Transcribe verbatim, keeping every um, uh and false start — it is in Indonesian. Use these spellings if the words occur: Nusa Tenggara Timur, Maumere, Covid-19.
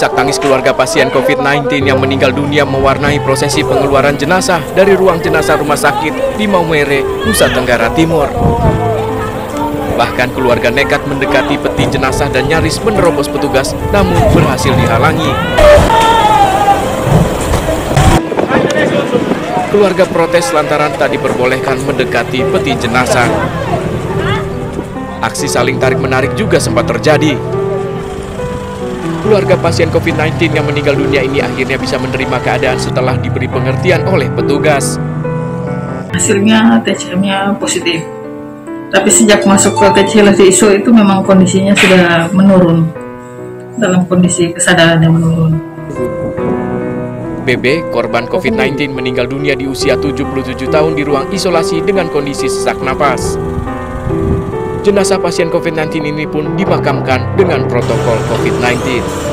Isak tangis keluarga pasien COVID sembilan belas yang meninggal dunia mewarnai prosesi pengeluaran jenazah dari ruang jenazah rumah sakit di Maumere, Nusa Tenggara Timur. Bahkan keluarga nekat mendekati peti jenazah dan nyaris menerobos petugas, namun berhasil dihalangi. Keluarga protes lantaran tak diperbolehkan mendekati peti jenazah. Aksi saling tarik-menarik juga sempat terjadi. Keluarga pasien COVID sembilan belas yang meninggal dunia ini akhirnya bisa menerima keadaan setelah diberi pengertian oleh petugas. Hasilnya T C M-nya positif. Tapi sejak masuk ke T C M I S O itu memang kondisinya sudah menurun. Dalam kondisi kesadaran yang menurun. B B, korban COVID sembilan belas meninggal dunia di usia tujuh puluh tujuh tahun di ruang isolasi dengan kondisi sesak napas. Jenazah pasien COVID sembilan belas ini pun dimakamkan dengan protokol COVID sembilan belas.